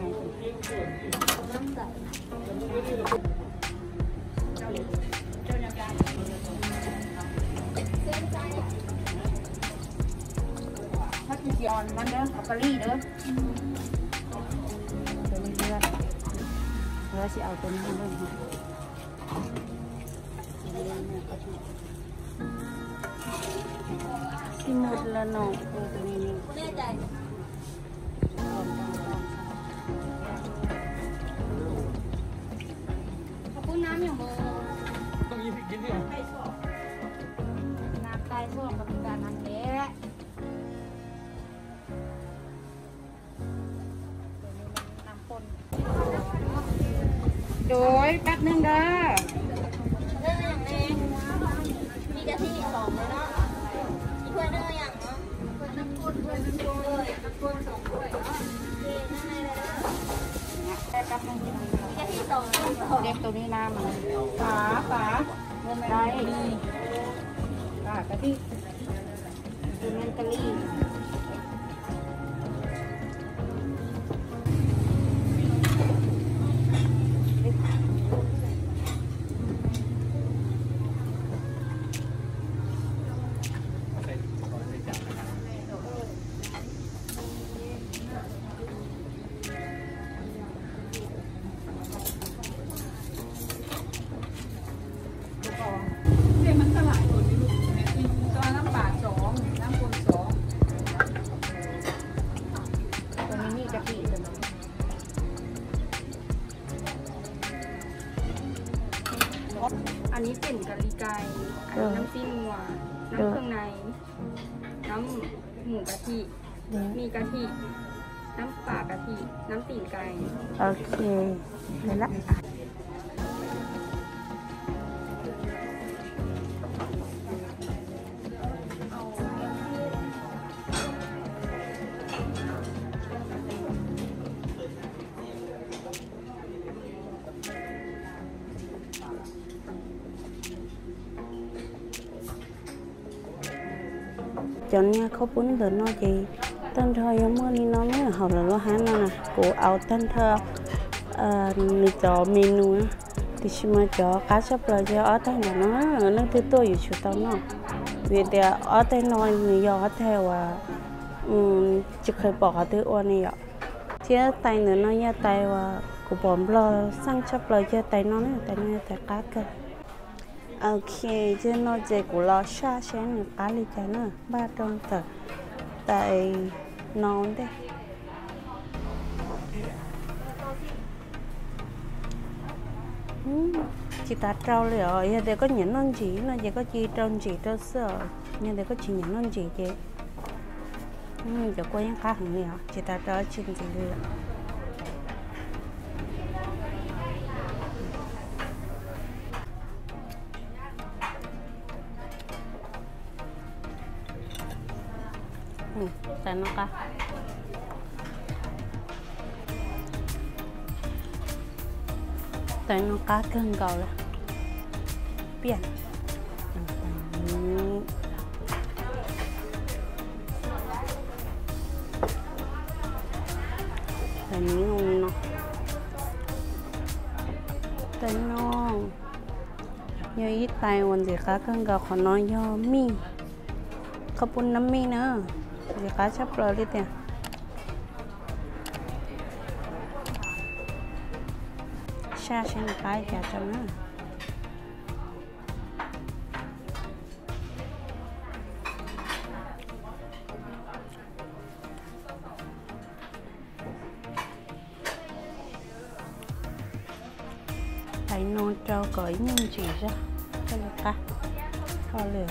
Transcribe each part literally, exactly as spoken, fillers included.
ถ้าจะจีออนมันเด้อเอากะลี่เด้อตัวนี้เลือดเลือดสิเอาตัวนี้เลือดที่หมดละหนอตัวนี้ต้องยิบกินดิน้ำไก่ส้มกับน้ำน้ำเล็กน้ำปนโดยแป๊บนึงเด้อเด้ออย่างนี้มีกะทิสองเลยเนาะเพื่อนเด้ออย่างเนาะเพื่อนน้ำปนเพื่อนน้ำปนเลยน้ำปนสองด้วยเนาะเด็กนั่นไงเลยเด้อแป๊บนึงเด็กตัวนี้น้ำฝาฝาได้ฝากะทิตัวนั้นกะลี่อันนี้เป็นกะหรี่ไก่อันนี้น้ำซีนัวน้ำเครื่องในน้ำหมูกะทิมีกะทิน้ำปลากะทิน้ำตีนไก่โอเคเห็นละจนเนี่ยเขาปุ้นเดินน้อยจีต้นเธอยังเมื่อนี้น้องไม่หอบเลยว่าฮันน่ะกูเอาต้นเธอมีจอเมนูที่ชิมาจอข้าวชอบเลยจะอ้อแต่เดี๋ยวน้องนั่งที่ตัวอยู่ชุดตอนน้องเวียดเดียวอ้อแต่น้อยมียอแถวว่าจะเคยบอกเขาที่อ้วนนี่อ่ะเชื่อใจเนื้อน้อยใจว่ากูผอมเลยสั่งชอบเลยจะใจน้อยแต่เนี่ยแต่ก้าเกินโอเคเจ้าโนเจกูรอชาเชนหนึ่งอาลีใจเนอะบ้าตรงเถอะแต่นอนเด้chị ta trâu liền rồi giờ để có nhẫn non chỉ là giờ có chi trâu chỉ trâu sờ nhưng để có chỉ nhẫn non chỉ chị giờ quay những khác không nữa chị ta trâu chừng gì đượcแต่นกะแต่นกะเกินเก่าละเปลี่ยนแต่นี้งงเนาะแต่น้องยอยิ่งตายวันสิคะเกินเก่าขอน้อยยอมีขอบคุณน้ำมีเนอะเดี๋ยวข้าชอบเราดิเดียวชาเชนไปแกจังนะไปนอนเจ้าก่อยนิ่งจีซะก็เลยค่ะก็เหลือ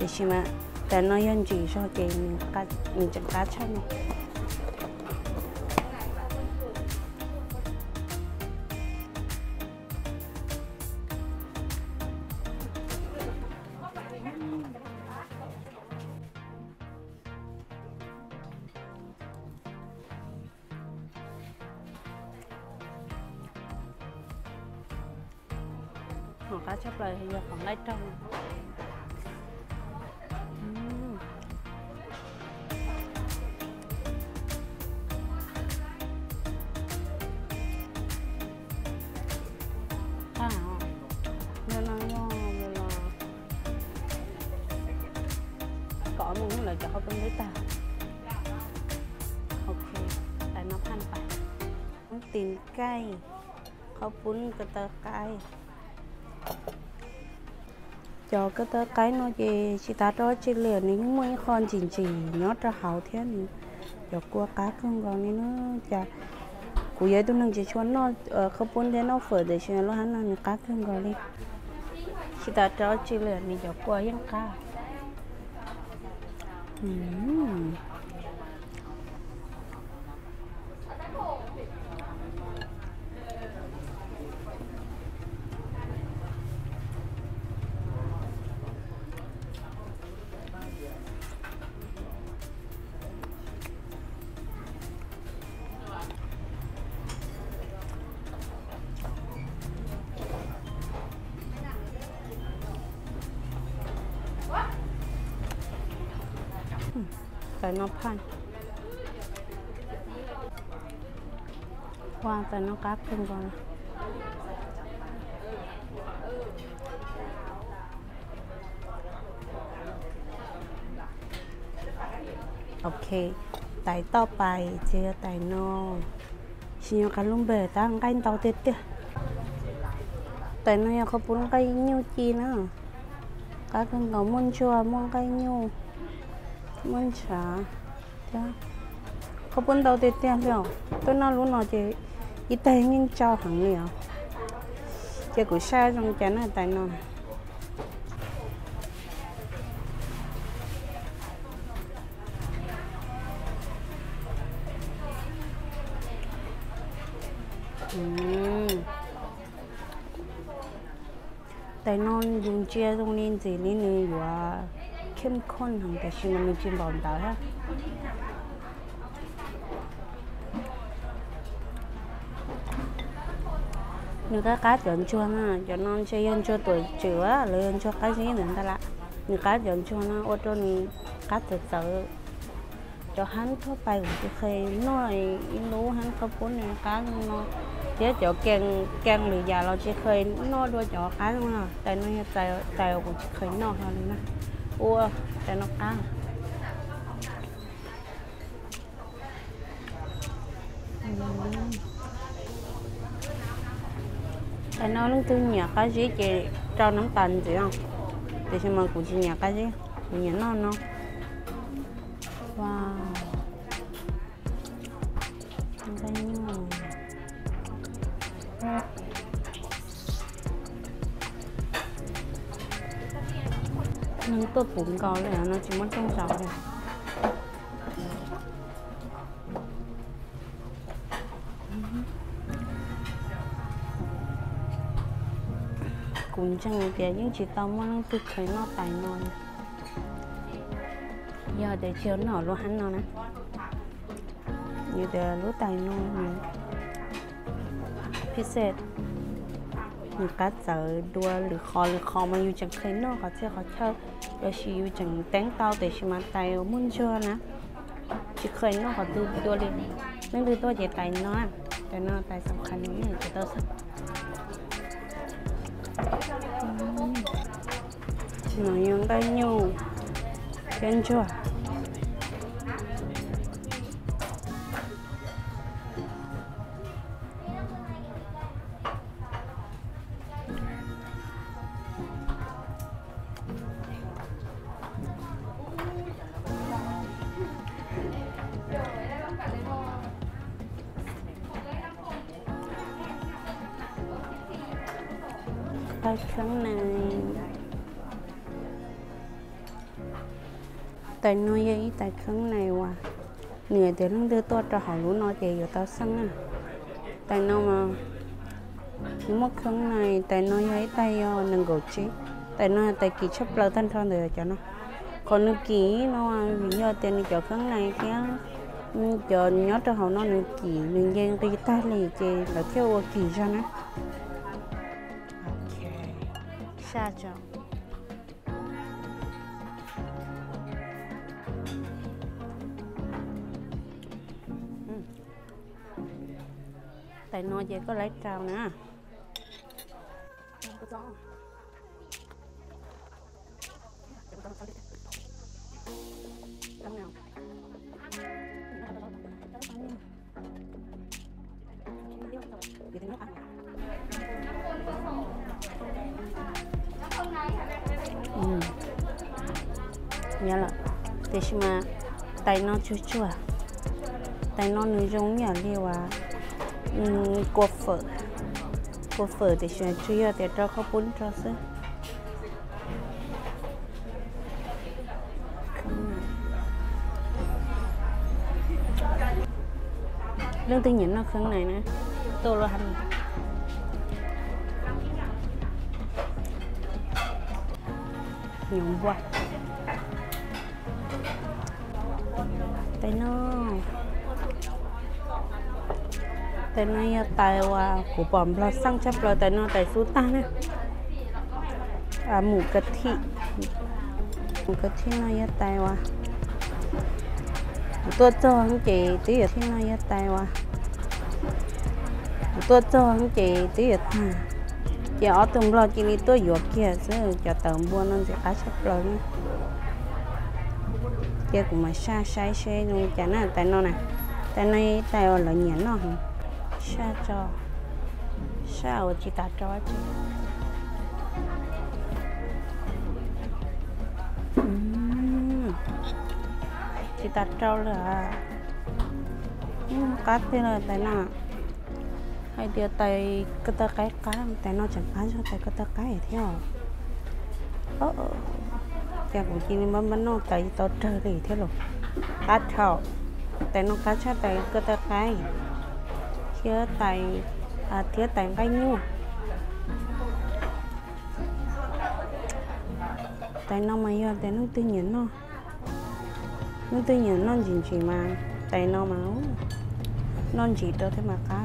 ดิฉันมาแต่น้อยยันจีชอบเกมการมีจังการใช่ไหมของการชอบเลยของไล่จัง หรือเปล่าโอเคใส่น้ำพันไปตีนไก่ข้าวปุ้นกระเตาไก่จอกระเตาไก่น้อยเยชิตาดอจิเหลือนิ่งมวยคอนจริงๆยอดจะเห่าเท่านี้จอกกลัวกัดขึ้นก่อนนี่เนาะจะกูยายตัวนึงจะชวนน้อยข้าวปุ้นเดนน้อยเฟิร์ดเดี๋ยวชวนล้อหันน้อยกัดขึ้นก่อนเลยชิตาดอจิเหลือนี่จอกกลัวยังก้าอืมแต่น้องพันวางแต่น้องกั๊กขึ้นก่อนโอเคไต่ต่อไปเจอไต่นอชิโยกันลุงเบอร์ตั้งใกล้เตาเตี้ยไต่นอเขาปุ้นใกล้นิ้วจีนะกั๊กขึ้นก่อนมุ่นชัวมุ่นใกล้นิ้วมันช้าจ้าขบวนเตาเตี้ยเตี้ยเดียวตัวน่ารู้หน่อยเจ๊อีแต่ยิ่งเจ้าหังเหลียวเจ้ากูใช้ตรงแกน่าแต่นอนอืมแต่นอนยุงเจ้าตรงนี้สินี่นี่อยู่ว่าเข้มข้นของแต่ชิมมันจิ้มบอมดาวฮะหนูก็การ์ดย้อนชวนนะย้อนนอนใช้ย้อนชวนตัวเจือหรือย้อนชวนการ์ดนี้หนึ่งแต่ละหนูการ์ดย้อนชวนนะอดทนการ์ดเติร์ดเติร์ดจะหันทั่วไปผมจะเคยน้อยรู้หันกระปุกหนึ่งการ์ดน้อยเดี๋ยวจะแกงแกงหรือยาเราจะเคยน้อยด้วยจะการ์ดน้อยแต่น้อยใจใจผมจะเคยน้อยเขาเลยนะอ้วแต่นกอ้างแต่นกลุงตัวเหนียก็จีเจเจ้าน้ำตาลจีอ่ะแต่ฉันมากูจีเหนียก็จีเหนียนอนเนาะว้าวได้ยังมันตัวปุ๋มเกาเลยนะจิมันต้องเจ้าเลยกุญแจเดียวยิ่งจิตต้องมันต้องติดเคยนอนตายนอนอย่าเดี๋ยวเชียวหน่อรู้หันนอนนะอยู่เดี๋ยวรู้ตายนอนพิเศษหนูก็เจอดัวหรือคอหรือคอมาอยู่จังเคยนอกเขาเชื่อเขาเชื่อเราชีอยู่จังแตงเตาแต่ชิมาไตมุ่นเชื่อนะชิเคยนอกเขาดูดัวเลยนั่นคือตัวใหญ่ไตนอนแต่นอนไตสำคัญนี่จะเต้าสักหนูยังได้อยู่เช่นชั่วไปข้างในแต่น้อยยี่แต่ข้างในว่ะเหนื่อยเดี๋ยวต้องเดือดตัวจะหารู้น้อยเดี๋ยวอยู่เตาซังอ่ะแต่น้องมาถึงหมดข้างในแต่น้อยยี่แต่ยอหนึ่งกดจีแต่น้อยแต่กี่ชับเปล่าท่านท่านเดี๋ยวจะเนาะคนนึกกี่น้อยวิ่งยอเต็มในจอข้างในแค่จอย้อนจะหาน้อยนึกกี่หนึ่งเย็นตีตาเลยเจแล้วเที่ยวกี่ใช่ไหม下酒嗯แต่นอนเย็นก็ไร้กาวนะก็ต้องต้องทำ nhá là thế chứ mà tay nó chua chua tay nó nó giống như liều à cua phở cua phở thì chuyện chưa thì cho không bún cho xứเรื่อง tự nhiên นอกเครื่องไหนนะตัวเราหันแต่เนาะแต่เนาะอย่าตายว่ะกูปลอมเราสร้างชับเราแต่เนาะแต่สู้ตานะหมูกะทิหมูกะทิน่าอย่าตายว่ะ ตัว cho anh chị tí thịt này ra tay qua tôi cho anh chị tí thịt giờ từng lo chị đi tôi giọt kia chứ cho tầm buôn nên sẽ cá sắp lớn kia cũng mà xa sai xe luôn chả là tại nó này tại nay tay vào là nhẫn nó xa cho sao chị ta cho chị chị ta trâu là cắt thế là tại nào hay điều tay cứ ta cái cá tại nó chẳng bán cho tay cứ ta cái thế hả? Ơ, cái của chị mình bán nó tại tao chơi thì thế rồi cắt thảo tại nó cắt cho tay cứ ta cái kia tay à kia tay cái nhiêu tại nó mà giờ tại nó tự nhiên nó nó tự nhiên non chỉ chỉ mà tay nó máu non chỉ đâu thế mà cá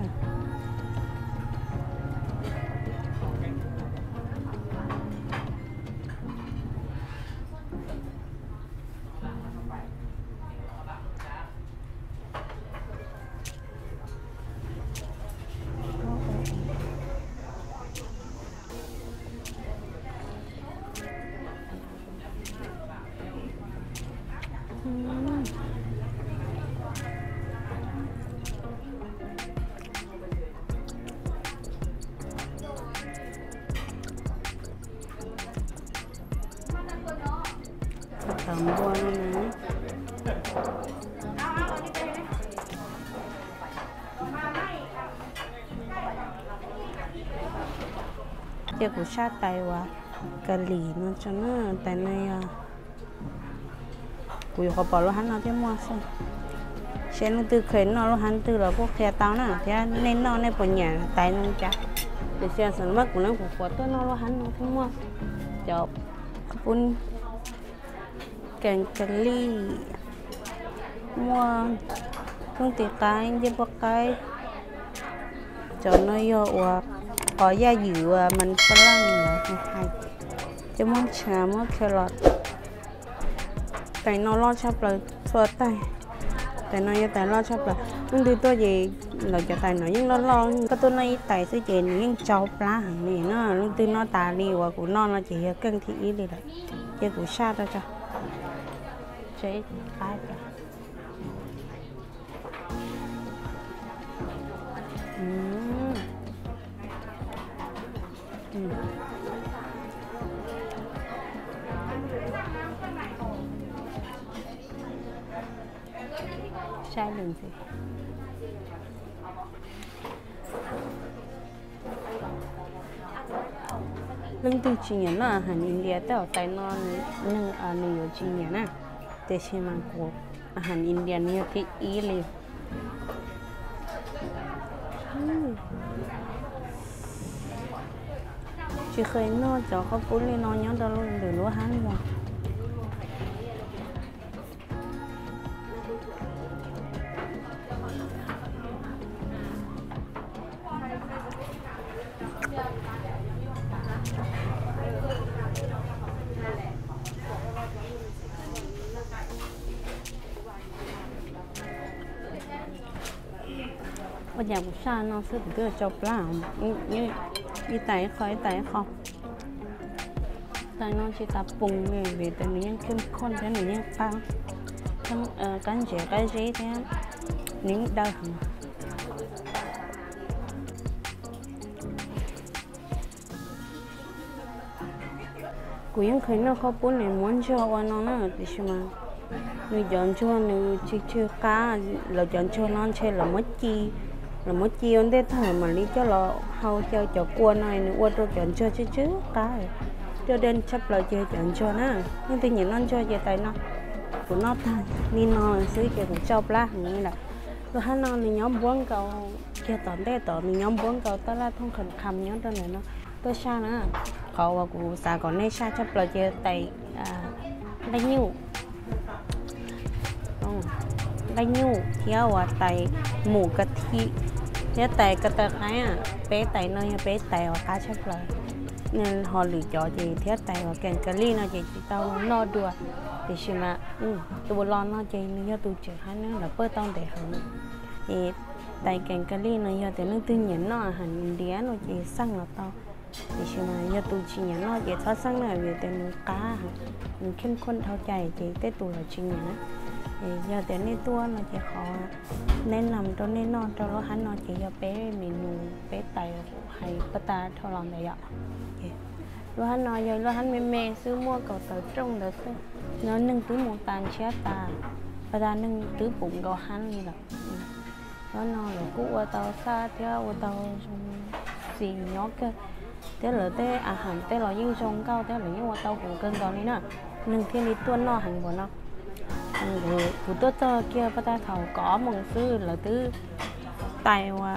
tầm bò này cái của cha tay quá cà ri nó cho nó tại này à của họ bảo là hắn nó thế mua xong xe nó từ khế nó là hắn từ là có khé tao nè thế nên nó nên bỏ nhà tại nó cha để xe sản xuất của nó của của tôi nó là hắn nó thế mua chọc bún càng cali mua không tiếc cái nhưng mà cái cho nó vô và có gia dừa và mình có lăng lại hay cho món chả món carrot tại nó lo chắp là xua tay tại nó như tại lo chắp là nhưng từ tôi gì là cho tại nó nhưng nó lo cái tôi này tại sẽ chỉ những cháu lá này nó lúc từ nó tà đi và của nó là chỉ cần thị ý đi đấy cái của xa ra cho cái cái ừm ừm sai đường gì lưng từ chi nhánh là hàng India tới tại nó nâng à nâng ở chi nhánh àแต่ชิมังโกอาหารอินเดียนี่ที่อีเลยชิเคยนอนจ่อเขาปุ้นเลยนอนย้อนตะลุนหรือรู้ฮันวะbây giờ buổi sáng nó sẽ được chọc lá như như tẩy khói tẩy không tại nó chỉ tập bùng về về tại nó những kim con thế này những phao trong cán dẻ cái gì thế những đau กูยังเคยน่าเขาปุ่นในม้วนเชื่อว่าน้องน่ะดิฉันมาหนูย้อนชวนหนูชื่อชื่อก้าเราย้อนชวนน้องเช่นเราไม่จีเราไม่จีอันเดธมันนี่เจ้าเราเขาเจ้าเจ้ากลัวหน่อยหนูว่าเราย้อนชวนชื่อชื่อก้าเจ้าเดินชับเราเจ้าย้อนชวนน่ะนั่นที่อย่างนั้นชวนเจ้าใจน้องกูน้องนี่น้องซื้อเกี่ยวกับเจ้าปลาอย่างนี้แหละแล้วถ้าน้องในย้อมบ้วนเก่าเกี่ยวตอนเดธตอนในย้อมบ้วนเก่าตลาดท่องขันคำย้อนตอนไหนเนาะตัวชานะเขาว่ากูสาก่อนในชาชับเราเจ้าใจได้ยิ้วได้ยูเที่ยวว่าไตหมูกะทิเนื้อไตกระเตะไงอ่ะเป๊ะไตเนยเป๊ะไตว่าก้าชอบเลยเนี่ยหอหลีจอจีเที่ยวไตว่าแกงกะหรี่เนาะจีจีเต้านอดัวดิฉันมาอืมตัวร้อนเนาะจีเนื้อตัวจืดฮันเนี่ยเราเปิดต้องแต่หันจีไตแกงกะหรี่เนาะแต่เนื้อตัวเหนียวเนาะหันเดียเนาะจีสั่งเราเต้าดิฉันมาเนื้อตัวจีเหนียวเนาะจีทอดสั่งหน่อยวิวแต่เนื้อก้าหันเนื้อเข้มข้นเท่าใจจีแต่ตัวเราจีเหนียวนะgiờ tới nơi tua nó chỉ khó nên nằm cho nên non cho nó hắn nó chỉ cho bé mình nuôi bé tài hay bé ta thao lòng này ạ lo hắn nói giờ lo hắn mềm mềm xứ mua cầu tới trong đó nó nâng tứ một tàn chết ta và ta nâng tứ bụng cầu hắn như là nó nói là cũ ở tàu xa theo ở tàu gì nhóc cơ thế là thế à hẳn thế là những sông cao thế là những ở tàu cũng cơn gió này nè nâng thiên đi tua nó hẳn của nóกูตัวเจอเกี่ยวกับตาเขาก็มองซื้อหรือตื้อไตว่า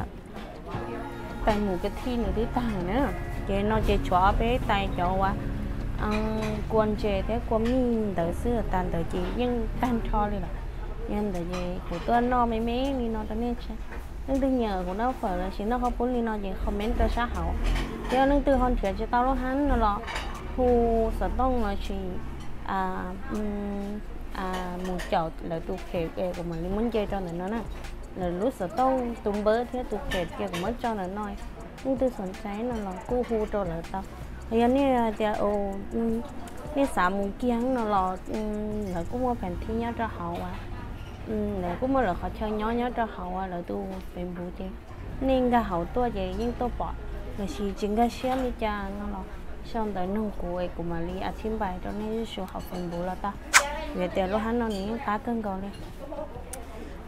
ไตหมูกะทิหรือตื้อไตเนอะเจนอเจชัวไปไตเจ้าว่าอังกวนเจแต่กวนมีเต๋อซื้อตานเต๋อจียังตานทอเลยหรอยังเต๋อเจกูตัวนอไม่เม้นี่นอตอนนี้ใช่นั่งตื้อเหยื่อกูน่าเผลอชิ้นน่าเขาปุ้นนี่นอเจคอมเมนต์กระช้าเขาเจ้านั่งตื้อฮอนเถื่อนจะเต้าล้อหันน่ะหรอฮูสต้องมาชีอ่าอืมมูจอดแล้วตุกเขกเออของมันมันเจตอนนั้นน่ะแล้วรู้สึกต้องตุ้มเบอร์ที่ตุกเขกเกี่ยวกับมันจอหน่อยนี่ตัวสนใจน่ะหรอกู้ฮูตัวแล้วต่อแล้วนี่จะโอ้นี่สามมุมเกี้ยงน่ะหรอแล้วกู้มาแผ่นที่ย้อนจะเขาอ่ะแล้วกู้มาแล้วเขาเช่าย้อนย้อนจะเขาอ่ะแล้วตัวเป็นบูเจนี่ก็เขาตัวใหญ่ยิ่งตัวปอดแล้วชีจึงก็เชื่อมิจาน่ะหรอช่วงตอนนึงกูเออของมันอธิบายตอนนี้ชัวร์เขาเป็นบูแล้วต่อเดี๋ยวแต่รถฮันเราหนีตาเกินก่อนเลย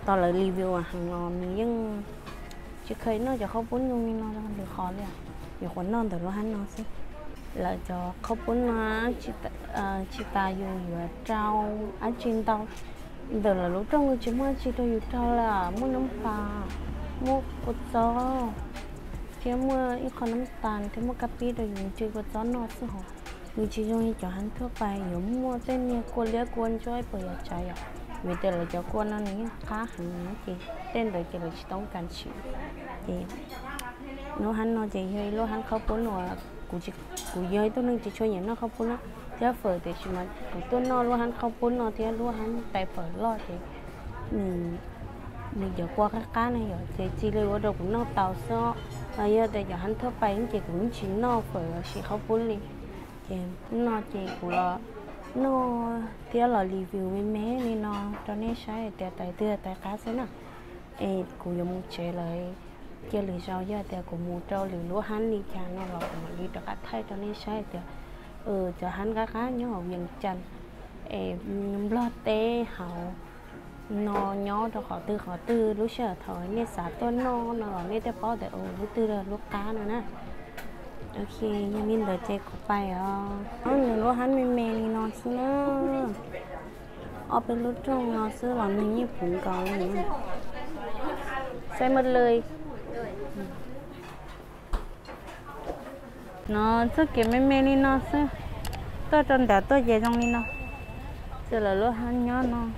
ตอนเรารีวิวอ่ะหางนอนนี้ยังจะเคยนอกจากเขาปุ้นยุงนี่นอนแล้วมันจะคอเลยอ่ะอย่าขวนนอนแต่รถฮันนอนสิเราจะเขาปุ้นมาชิตาชิตาอยู่อยู่เจ้าอันจินเตาแต่เรารู้จังเลยชิมาชิตาอยู่เจ้าละมุ้งน้ำปลามุ้งกุจอเชื่อเมื่ออีกคนน้ำตาลที่มุ้งกะปิเราอยู่จีกุจอนอนสิหอมีชีวิตนี้จะหันทั่วไปหยุมมัวเต้นเนี่ยกวนเลี้ยกวนช่วยเปิดใจอ่ะมีแต่เราจะกวนนั่นนี่ค้าหันนี่จีเต้นโดยจีเราจะต้องการชีจีโนหันโนจีเฮ้ยโนหันเขาพูดหนูกูจีกูเย้ยตัวนึงจีช่วยอย่างนั้นเขาพูดนะเที่ยวเปิดแต่ชิมันกูตัวนอโนหันเขาพูดนอเที่ยวโนหันแต่เปิดรอดจีอืมมีเดี๋ยวกลัวค้าค้าเนี่ยเดี๋ยวจีจีเลยว่าเรากูนอกเตาซ้ออะไรเยอะแต่จะหันทั่วไปนี่จีกูชินนอกเปิดชีเขาพูดเลยนอเจกูรอนอเดี๋ยวเรารีวิวไม่แม้นี่นอตอนนี้ใช้แต่แต่เตือแต่ค้าเส้นอ่ะเอ็ดกูยังมุ่งเฉยเลยเจริญเจ้าเยอะแต่กูมูเจ้าหรือล้วหันนี่จานเราเราหมดดีแต่กัดไทยตอนนี้ใช้แต่เออจะหันค้าค้าเนาะอย่างจันเอ็ดบลอเต้เขานอเนาะจะขอตื้อขอตื้อรู้เชื่อถอยเนี่ยสาตัวนอเราเนี่ยแต่พอแต่โอ้รู้ตื้อเลยลูกค้าน่ะนะโอเคยังมีเดี๋ยวเจ๊กูไปอ๋ออ๋อหนูรู้ฮันมีเมลีนอนซื้อนะเอาไปรู้ตรงนอนซื้อหลังนี้ญี่ปุ่นก่อนนี่ใส่หมดเลยนอนซื้อเก็บไม่เมลีนอนซื้อตัวจนเดี๋ยวตัวเจ๊ตรงนี้นอนเสร็จแล้วรู้ฮันย้อนนอน